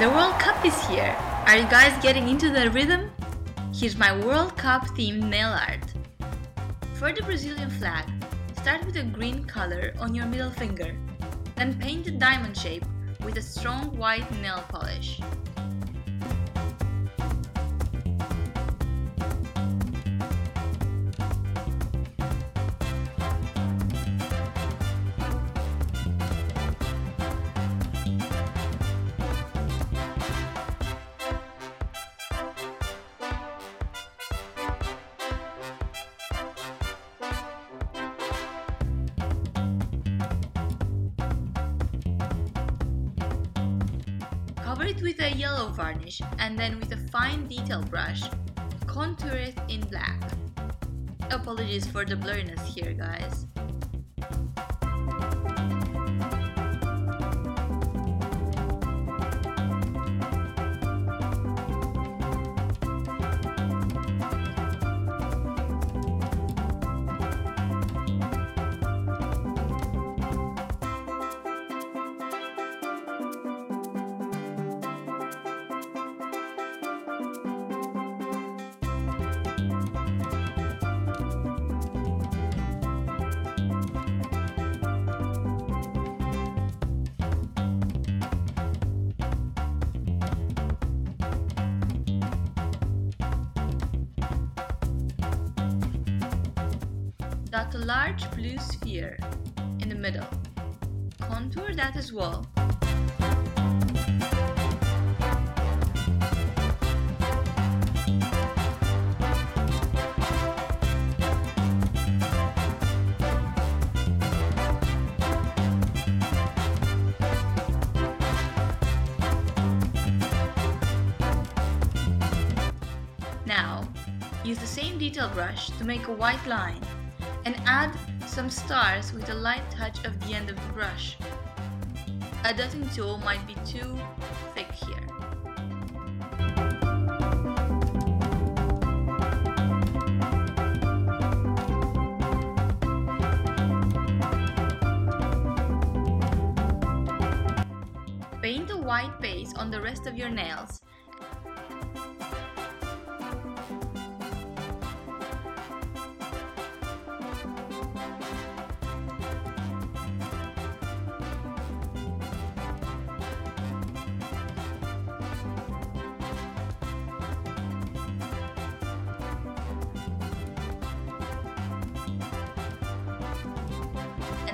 The World Cup is here! Are you guys getting into the rhythm? Here's my World Cup themed nail art. For the Brazilian flag, start with a green color on your middle finger, then paint the diamond shape with a strong white nail polish. Cover it with a yellow varnish and then with a fine detail brush, contour it in black. Apologies for the blurriness here, guys. Dot a large blue sphere in the middle. Contour that as well. Now, use the same detail brush to make a white line, and add some stars with a light touch of the end of the brush. A dotting tool might be too thick here. Paint a white base on the rest of your nails.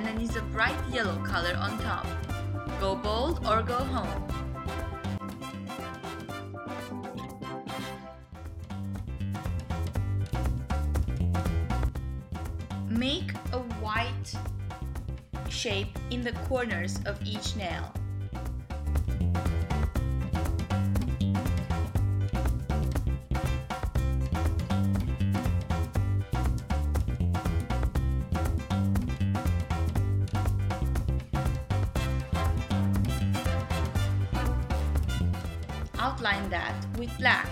And use a bright yellow color on top. Go bold or go home. Make a white shape in the corners of each nail. Outline that with black.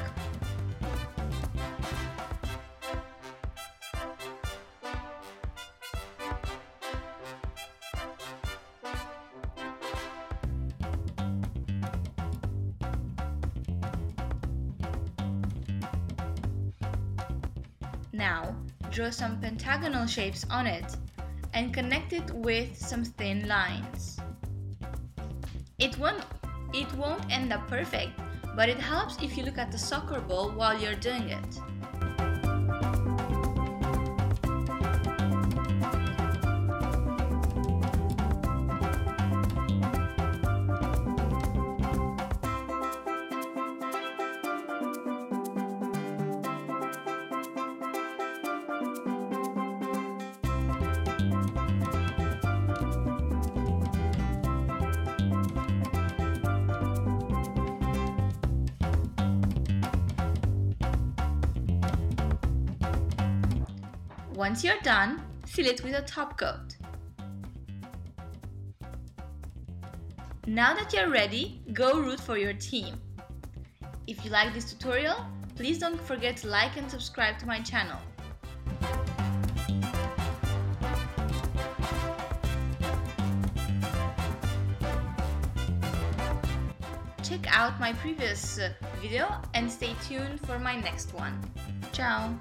Now, draw some pentagonal shapes on it and connect it with some thin lines. It won't end up perfect, but it helps if you look at the soccer ball while you're doing it. Once you're done, seal it with a top coat. Now that you're ready, go root for your team. If you like this tutorial, please don't forget to like and subscribe to my channel. check out my previous video and stay tuned for my next one. Ciao!